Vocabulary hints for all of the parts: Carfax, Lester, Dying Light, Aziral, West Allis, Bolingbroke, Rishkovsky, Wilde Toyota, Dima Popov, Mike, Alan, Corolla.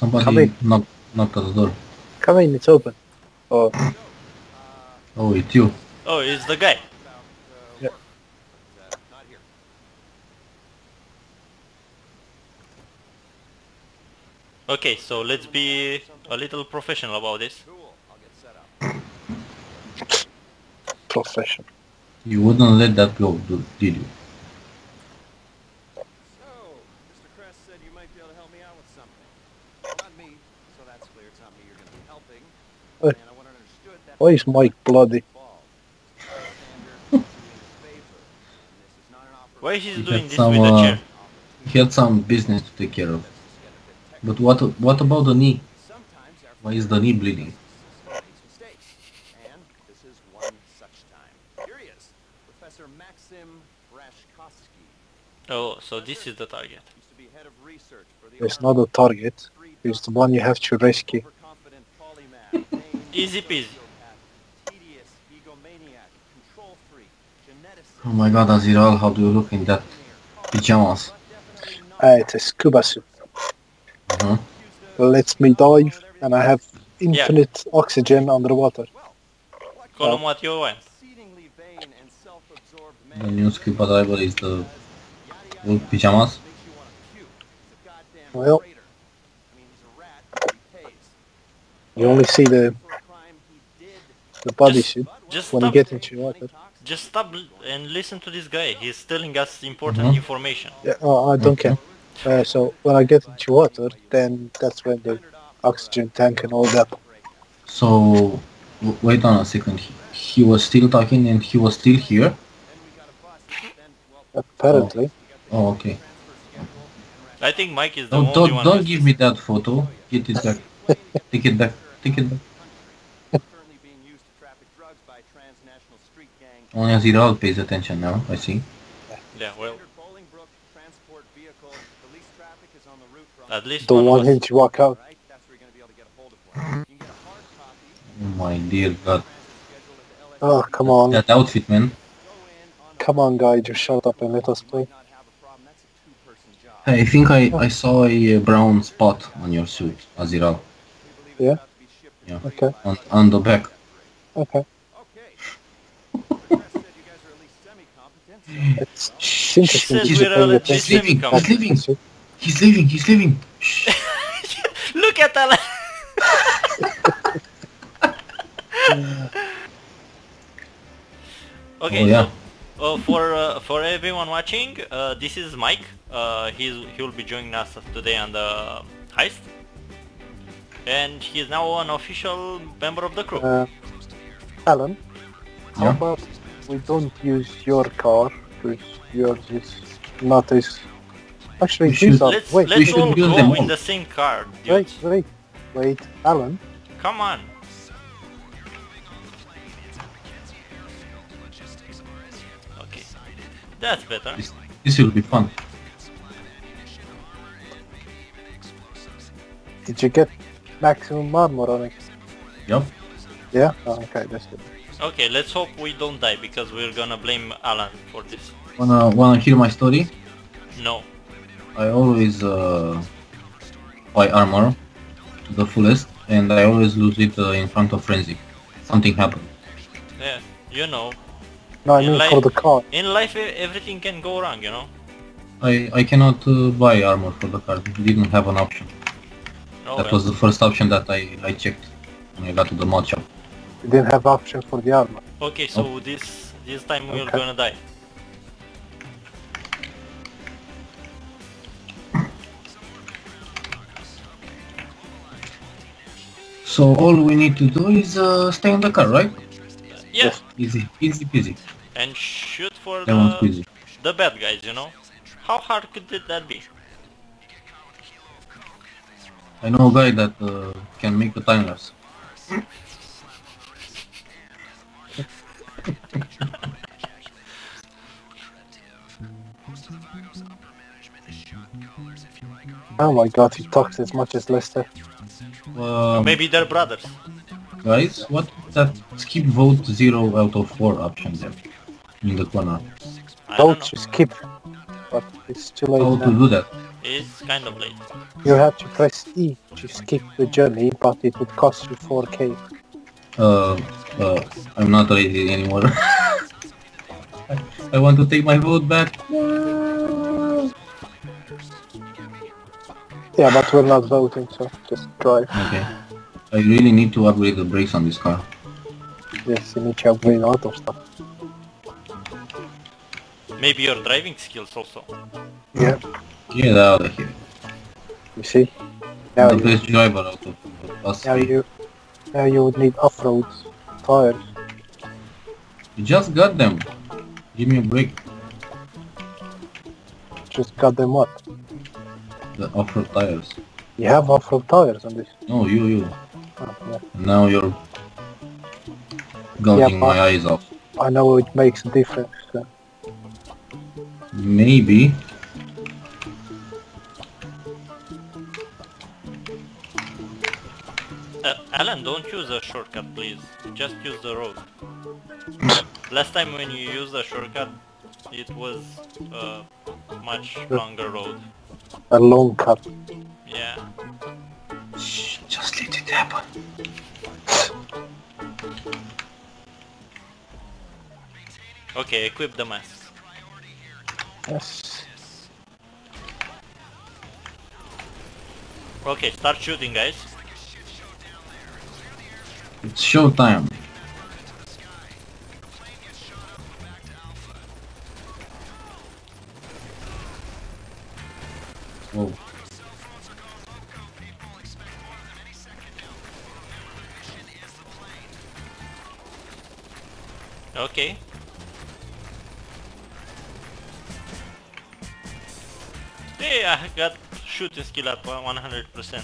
Somebody knocked at the door. Come in, it's open. Oh. Oh, it's you. Oh, it's the guy. Yeah. Okay, so let's be a little professional about this. Professional. You wouldn't let that go, did you? Why is Mike bloody? Why is he doing this with a chair? He had some business to take care of. But what about the knee? Why is the knee bleeding? Oh, so this is the target. It's not a target. It's the one you have to rescue. Easy peasy. Oh my god, Aziral, how do you look in that pyjamas? It's a scuba suit. Lets me dive, and I have infinite oxygen underwater. Call him what you want. The new scuba diver is the old pyjamas. Well, you only see the bodysuit when you get into water. Just stop and listen to this guy. He's telling us important information. Yeah, I don't care. So when I get into water, then that's when the oxygen tank and all that. So wait on a second. He was still talking and he was still here? Apparently. Oh, oh okay. I think Mike is the only one. Don't give me that photo. Get it back. Take it back. Take it back. Only Aziral pays attention now, I see. Yeah, well... At least don't want him to walk out. Oh my dear god. Oh, come on. That outfit, man. Come on, guy, just shut up and let us play. I think I saw a brown spot on your suit, Aziral. Yeah? Yeah. Okay. On the back. Okay. It's interesting. He's leaving. Look at Alan. Okay. Oh, yeah. So, for everyone watching, this is Mike. He'll be joining us today on the heist, and he's now an official member of the crew. Alan, how about we don't use your car? Yours is not as... Actually, these are... Wait, we should use them in the same car. Dude. Wait, Alan. Come on. Okay, that's better. This will be fun. Did you get maximum armor on it? Yep. Yeah? Oh, okay, that's good. Okay, let's hope we don't die, because we're gonna blame Alan for this. Wanna hear my story? No. I always buy armor to the fullest, and I always lose it in front of Frenzy. Something happened. Yeah, you know. No, I mean for the car. In life everything can go wrong, you know? I cannot buy armor for the car, didn't have an option. Oh, that was the first option that I checked when I got to the mod shop. We didn't have option for the armor. Okay, so this time we're gonna die. So all we need to do is stay in the car, right? Yes. Easy peasy. And shoot for the bad guys, you know? How hard could that be? I know a guy that can make the time lapse. Oh my god, he talks as much as Lester. Maybe they're brothers. Guys, what that skip vote 0 out of 4 option there? In the corner. Don't skip. But it's too late. How to do that? It's kind of late. You have to press E to skip the journey, but it would cost you 4k. I'm not ready anymore. I want to take my vote back. Yeah, but we're not voting, so just drive. Okay. I really need to upgrade the brakes on this car. Yes, you need to upgrade a lot of stuff. Maybe your driving skills also. Yeah. Get out of here. You see? Now the best driver out of us. Now you would need off-road tires. You just got them. Give me a break. Just got them what? The off-road tires. You have off-road tires on this? No, you. Oh, yeah. Now you're gouging my eyes off. I know it makes a difference. So. Maybe. Alan, don't use a shortcut, please. Just use the road. Last time when you used a shortcut, it was a much longer road. A long cut. Yeah. Shh, just let it happen. Okay, equip the mask. Yes. Okay, start shooting, guys. It's showtime. Whoa. Okay. Hey, I got shooting skill at 100%.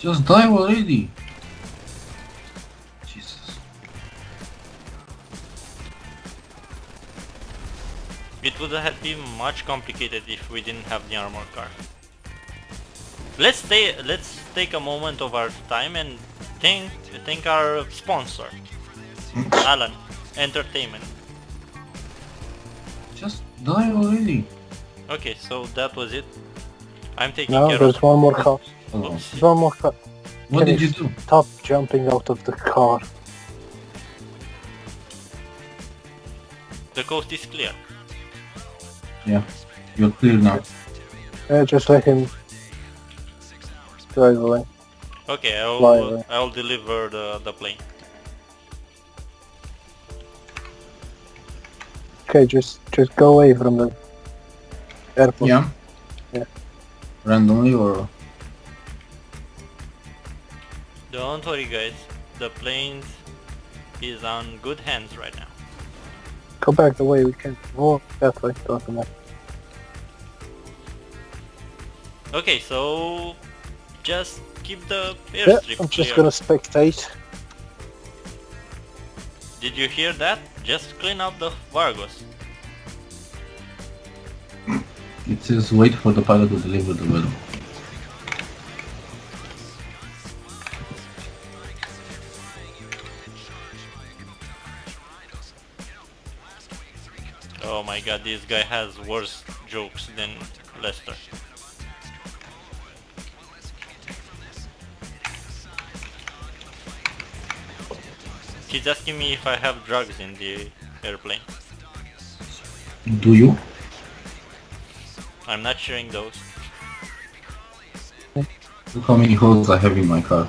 Just die already! Jesus. It would have been much complicated if we didn't have the armor car. Let's take a moment of our time and thank our sponsor, Alan Entertainment. Just die already! Okay, so that was it. I'm taking care of... No, there's one more car. Oops. One more car. What did you do? Stop jumping out of the car. The coast is clear. Yeah, you're clear now. Yeah, just let him drive away. Okay, I'll deliver the plane. Okay, just go away from the airport. Yeah. Randomly or? Don't worry, guys, the plane is on good hands right now. Go back the way we can walk that way, doesn't matter. Okay, so just keep the airstrip clear. I'm just gonna spectate. Did you hear that? Just clean up the Vargos. It says wait for the pilot to deliver the weapon. Oh my god, this guy has worse jokes than Lester. He's asking me if I have drugs in the airplane. Do you? I'm not sharing those. Look how many holes I have in my car.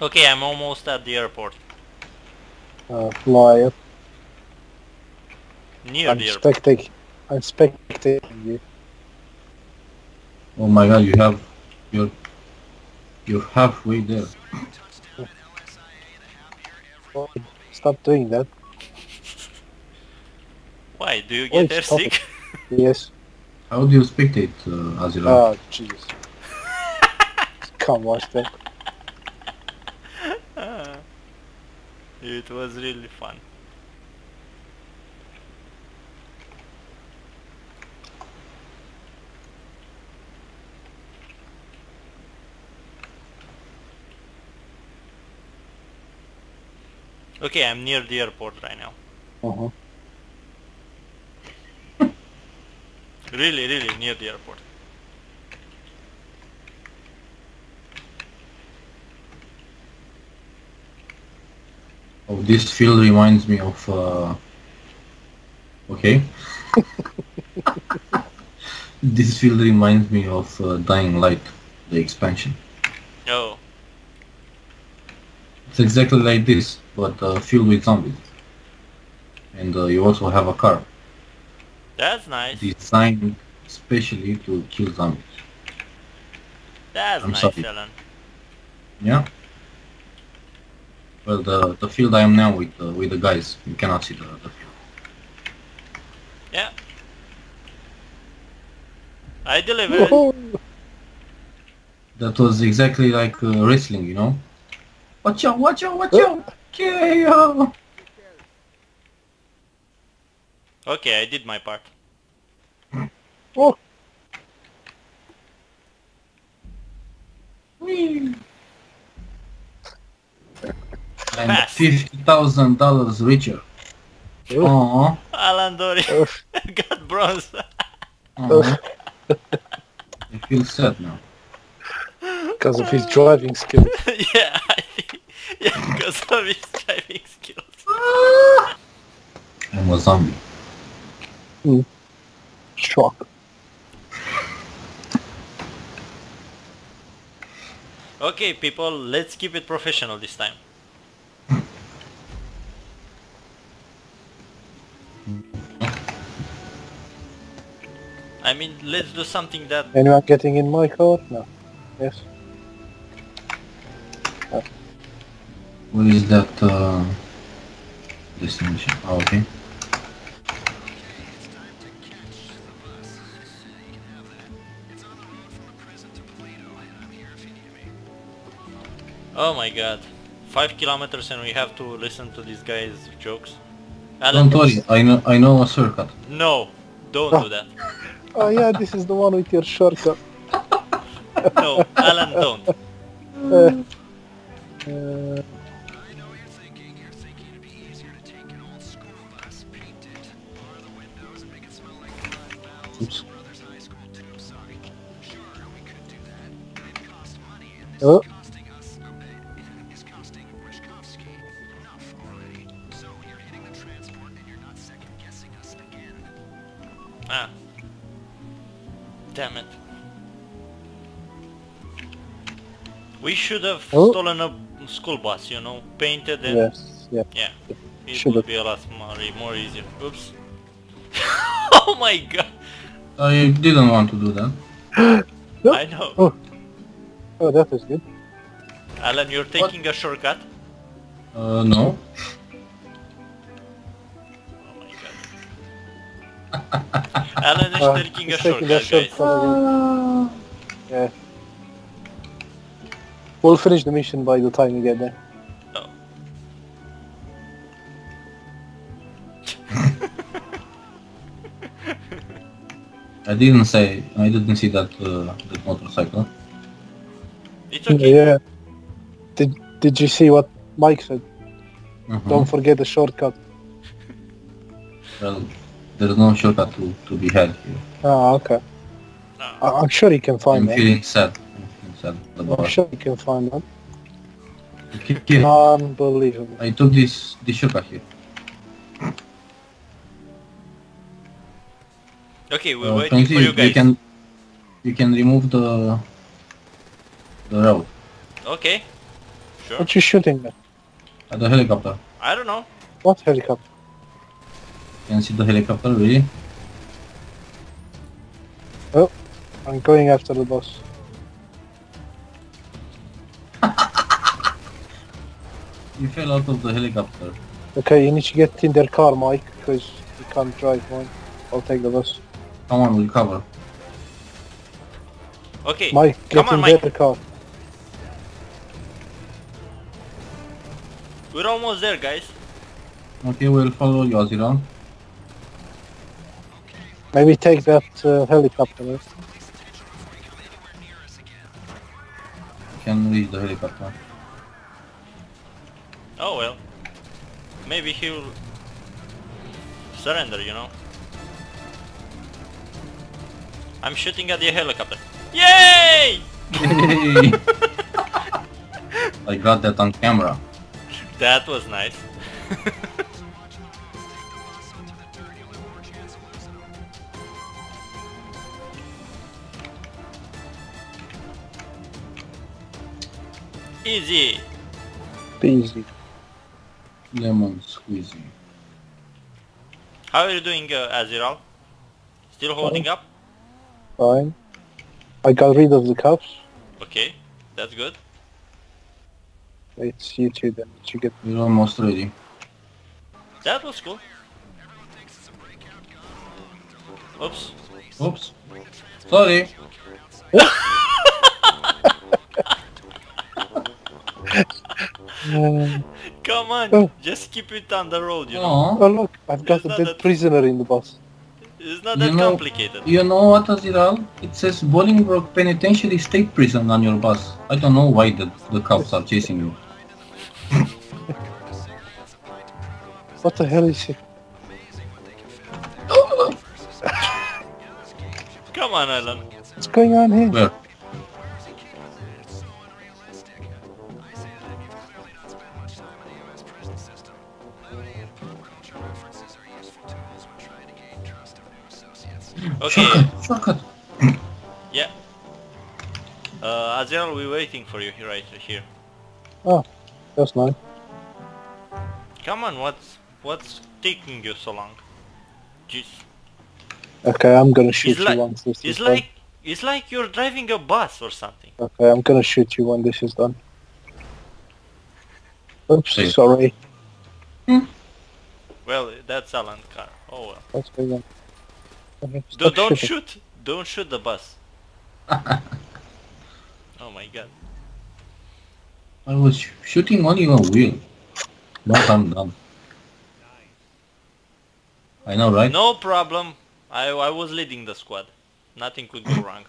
Okay, I'm almost at the airport. Fly up. I'm spectating you. Oh my god, you're halfway there. Oh, stop doing that. Why? Do you get airsick? Yes. How do you spectate, Aziral? Oh, jeez. Come watch that. It was really fun. Okay, I'm near the airport right now. Really near the airport. Oh, this field reminds me of... Okay. This field reminds me of Dying Light, the expansion. Oh. It's exactly like this, but filled with zombies. And you also have a car. That's nice. Designed especially to kill zombies. That's nice, Alan. Yeah? Well, the field I am now with the guys, you cannot see the field. Yeah. I delivered. Whoa. That was exactly like wrestling, you know? Watch out, watch out, watch out! KO! Okay, I did my part. Oh! Whee! I'm $50,000 richer. Aww. Alan Dory got bronze. I feel sad now. Because of his driving skills. Yeah, I think, yeah, because of his driving skills. I'm a zombie. Mm. Shock. Okay, people, let's keep it professional this time. I mean, let's do something that... Anyone getting in my car? No. Yes. Oh. What is that destination? Oh, okay. Oh my god. 5 kilometers and we have to listen to these guys' jokes. Alan, don't worry, I know a shortcut. No, don't do that. Oh yeah, this is the one with your shortcut. No, Alan, don't. I know you're thinking it'd be easier to take an old school bus, paint it, bar the windows, and make it smell like Brothers High School too. Sorry. Sure, we could do that. It costs money, and this is costing us a bit. It's costing Rishkovsky enough already. So you're hitting the transport, and you're not second-guessing us again. Ah. Damn it. We should have stolen a school bus, you know, painted and... Yes, yeah. Yeah. It would be a lot more easier. Oops. Oh my god! I didn't want to do that. No? I know. Oh. Oh, that is good. Alan, you're taking a shortcut? No. Oh my god. Alan is taking a shortcut, guys. Yeah. We'll finish the mission by the time we get there. Oh. I didn't see that motorcycle. It's okay. Yeah. Did you see what Mike said? Don't forget the shortcut. Well, there's no shortcut to be had here. Ah, okay. No. I'm sure you can find it. I'm feeling sad. I'm sure you can find that. Okay. Unbelievable. I took this shortcut here. Okay, we're waiting for you guys. You can remove the road. Okay. Sure. What you shooting at? At the helicopter. I don't know. What helicopter? Can you see the helicopter, really? Oh, I'm going after the boss. You fell out of the helicopter. Okay, you need to get in their car, Mike, because we can't drive one. I'll take the bus. Come on, we'll cover. Okay, Mike, get in their car. We're almost there, guys. Okay, we'll follow you, Aziral. Maybe take that helicopter. Can reach the helicopter. Oh well. Maybe he'll surrender, you know. I'm shooting at the helicopter. Yay! Yay! I got that on camera. That was nice. Easy. Easy. Lemon squeezy. How are you doing, Aziral? Still holding up? Fine. I got rid of the cups. Okay, that's good. It's you two then. You get. You're almost ready. That was cool. Oops. Oops. Sorry. Come on, just keep it on the road, you know. Oh look, I've got a dead prisoner in the bus. It's not that complicated. You know what, Aziral? It says Bolingbroke Penitentiary State Prison on your bus. I don't know why the cops are chasing you. What the hell is it? Come on, Alan. What's going on here? Where? Okay. Shortcut. Yeah. Aziral, we're waiting for you right here. Oh, that's nice. Come on, what's taking you so long? Jeez. Okay, I'm gonna shoot you once this is done. It's like you're driving a bus or something. Okay, I'm gonna shoot you when this is done. Oops, sorry. Hmm. Well, that's Alan's car. Oh well. That's good then. Don't shoot! Don't shoot the bus! Oh my god. I was shooting on your wheel. Not on them. I know, right? No problem. I was leading the squad. Nothing could go wrong.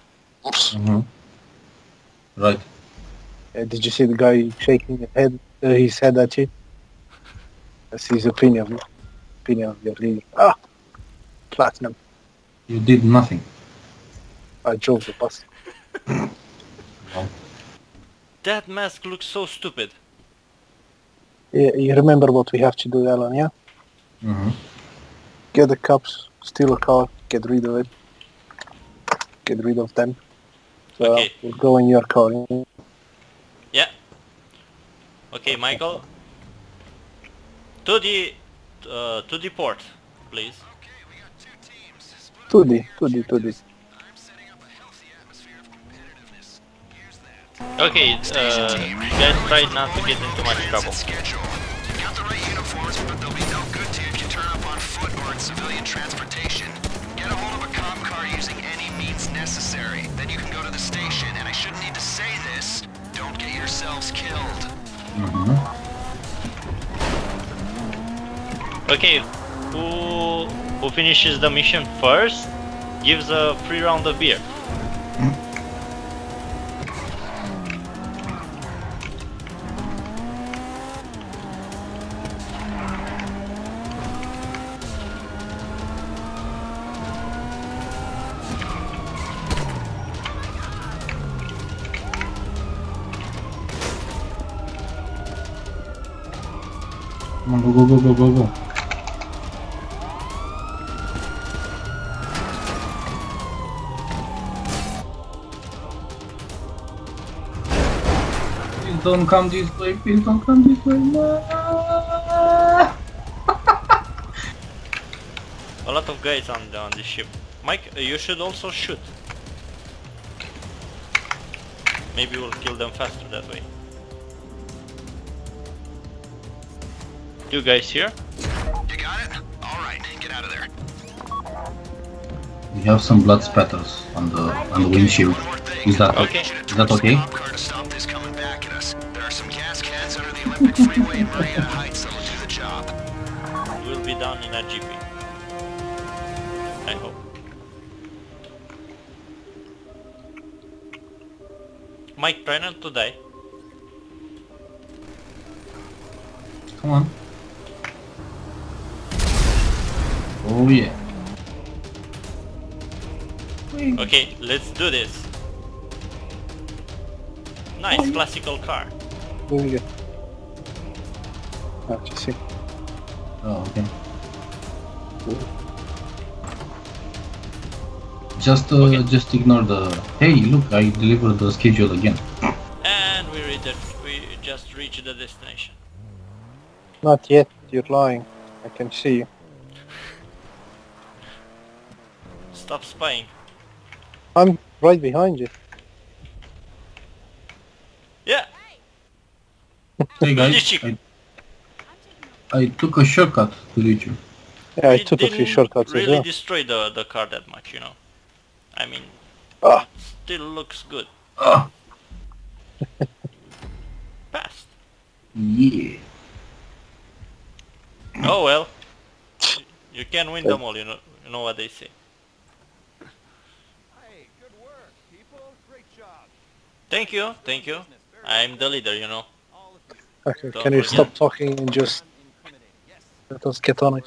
Mm-hmm. Right. Did you see the guy shaking his head at you? That's his opinion of your leader. Ah! Platinum. You did nothing. I drove the bus. No. That mask looks so stupid. Yeah, you remember what we have to do, Alan, yeah? Mm-hmm. Get the cups, steal a car, get rid of it. Get rid of them. So okay. We'll go in your car. Yeah. Okay, Michael. To the port, please. To this. Okay, guys, try not to get into much trouble. You got the right uniforms, but they'll be no good to you if you turn up on foot or in civilian transportation. Get a hold of a cop car using any means necessary. Then you can go to the station, and I shouldn't need to say this. Don't get yourselves killed. Mm-hmm. Okay, who finishes the mission first gives a free round of beer. Go. Don't come this way, please don't come this way, no. A lot of guys on this ship. Mike, you should also shoot. Maybe we'll kill them faster that way. You guys here? You got it? Alright, get out of there. We have some blood spatters on the windshield. Is that okay? Is that okay? There are some gas cans under the Olympic Freeway in Marietta Heights that will do the job. We'll be down in that GP. I hope. Mike, try not to die. Come on. Oh yeah. Okay, let's do this. Nice, oh, classical car. There we go. Oh, just see. Oh, okay. Cool. Just ignore the... Hey, look, I delivered the schedule again. And we just reached the destination. Not yet, you're lying. I can see you. Stop spying. I'm right behind you. Yeah. Hey guys, I took a shortcut to reach you. Yeah, I took a few shortcuts as well. It didn't really destroy the car that much, you know. I mean, it still looks good. Passed. Yeah. Oh well. You can win them all, you know what they say. Thank you, I'm the leader, you know. Okay, can you stop talking and just let us get on it?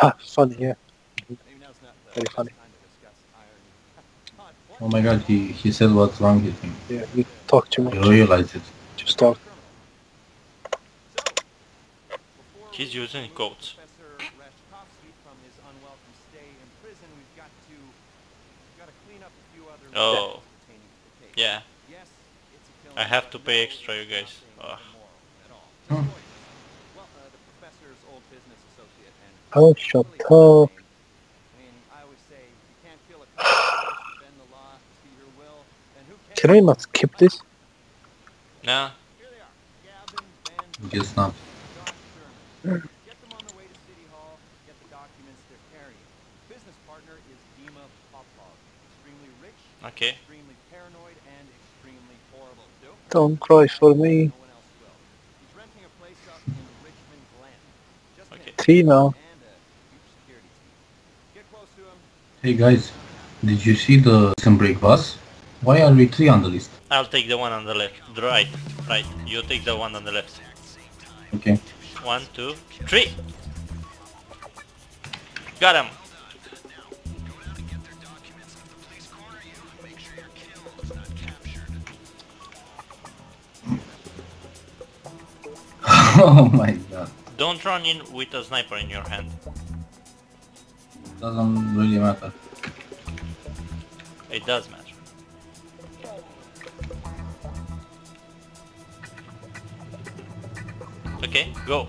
Ah, funny, yeah. Very funny. Oh my god, he said what's wrong with him. Yeah, you talk too much. I realized it. Just talk. He's using codes. Oh, yeah. I have to pay extra, you guys. Oh, oh shut up. Can we not skip this? No. Guess not. Get them on the way to City Hall, get the documents they're carrying. Business partner is Dima Popov. Extremely rich, okay. Extremely paranoid, and extremely horrible. Don't cry for me. No one else will. He's renting a place up in Richmond Glen. Just Tina. Get close to him. Hey guys, did you see the Bolingbroke bus? Why are we three on the list? I'll take the one on the left. Right, right. You take the one on the left. Okay. 1, 2, 3. Got him. Oh my god. Don't run in with a sniper in your hand. Doesn't really matter. It does matter. Okay, go.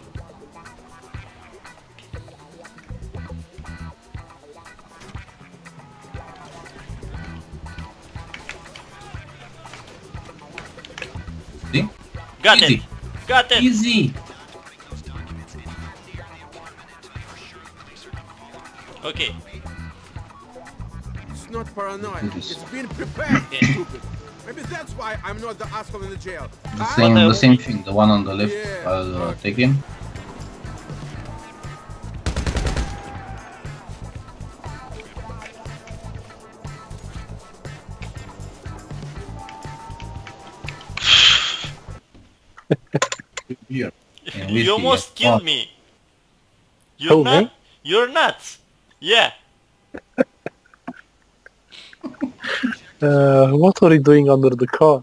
See? Got it. Got it. Easy. Okay. It's not paranoid. It's been prepared. Stupid. Maybe that's why I'm not the asshole in the jail. The same thing. The one on the left. Yeah, I'll take him. You almost killed me. You're nuts. Yeah. What are you doing under the car?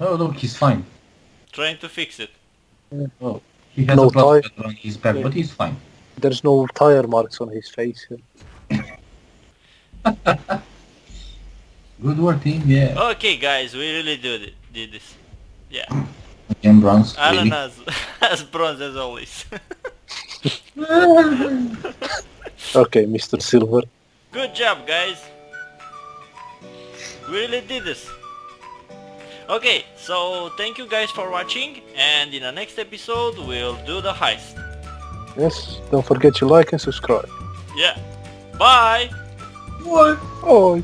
Oh look, he's fine. Trying to fix it. Yeah. Oh, he has a blood spatter on his back, but he's fine. There's no tire marks on his face here. Good work, team. Yeah. Okay, guys, we really did this. Yeah. And bronze. Alan has bronze as always. Okay, Mr. Silver. Good job, guys. We really did this. Okay, so thank you guys for watching, and in the next episode we'll do the heist. Yes, don't forget to like and subscribe. Yeah. Bye. Bye. Bye.